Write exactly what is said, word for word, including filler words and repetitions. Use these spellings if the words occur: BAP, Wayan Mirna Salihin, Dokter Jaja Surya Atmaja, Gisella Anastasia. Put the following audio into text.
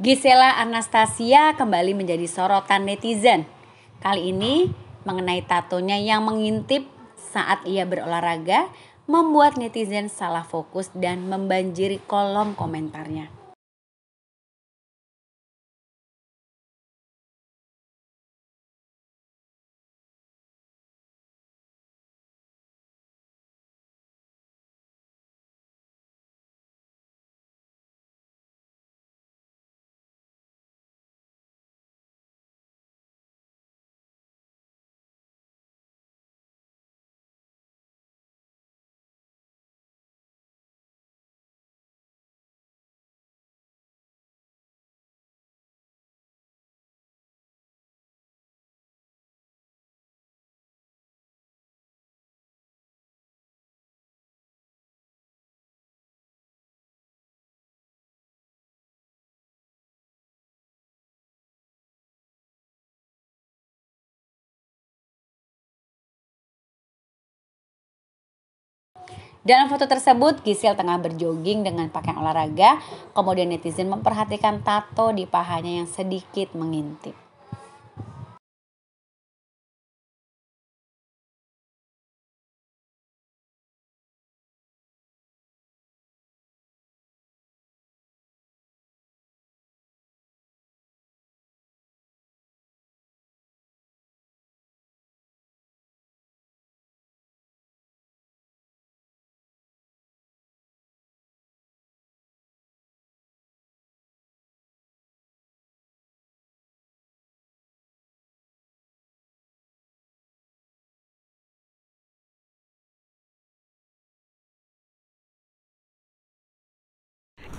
Gisella Anastasia kembali menjadi sorotan netizen. Kali ini mengenai tatonya yang mengintip saat ia berolahraga membuat netizen salah fokus dan membanjiri kolom komentarnya. Dalam foto tersebut, Gisel tengah berjoging dengan pakaian olahraga, kemudian netizen memperhatikan tato di pahanya yang sedikit mengintip.